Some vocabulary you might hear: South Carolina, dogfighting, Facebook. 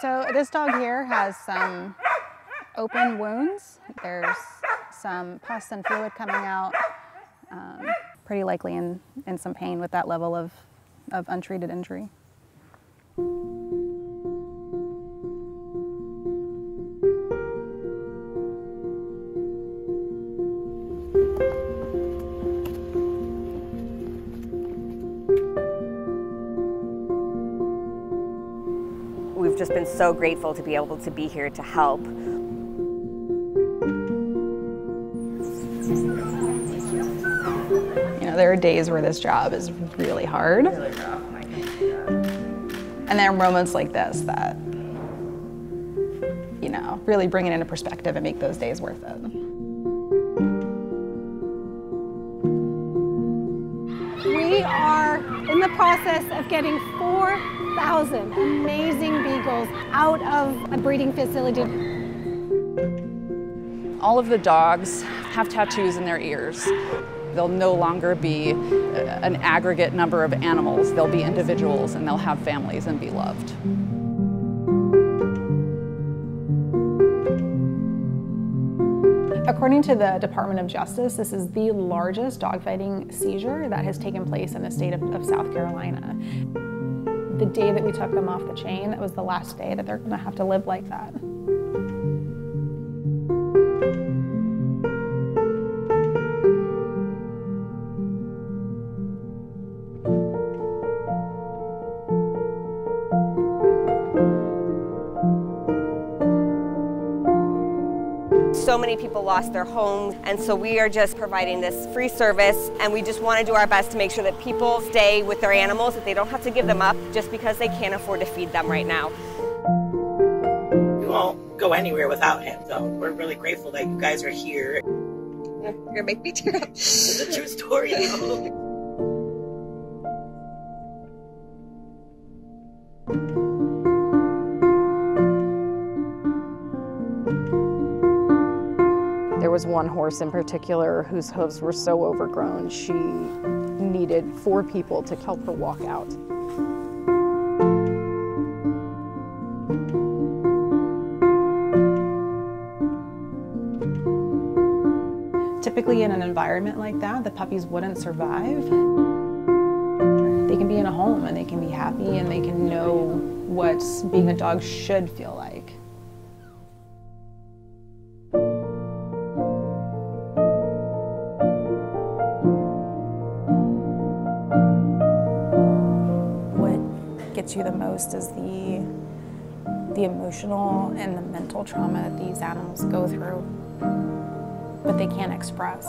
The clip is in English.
So this dog here has some open wounds. There's some pus and fluid coming out, pretty likely in some pain with that level of untreated injury. We've just been so grateful to be able to be here to help. You know, there are days where this job is really hard. And there are moments like this that, you know, really bring it into perspective and make those days worth it. We are in the process of getting 4,000 amazing beagles out of a breeding facility. All of the dogs have tattoos in their ears. They'll no longer be an aggregate number of animals. They'll be individuals, and they'll have families and be loved. According to the Department of Justice, this is the largest dogfighting seizure that has taken place in the state of South Carolina. The day that we took them off the chain, that was the last day that they're gonna have to live like that. So many people lost their homes, and so we are just providing this free service, and we just want to do our best to make sure that people stay with their animals, that they don't have to give them up just because they can't afford to feed them right now. You won't go anywhere without him, so we're really grateful that you guys are here. You're gonna make me tear up. It's a true story, though. There was one horse in particular whose hooves were so overgrown, she needed 4 people to help her walk out. Typically in an environment like that, the puppies wouldn't survive. They can be in a home and they can be happy and they can know what being a dog should feel like. Gets you the most is the emotional and the mental trauma that these animals go through, but they can't express.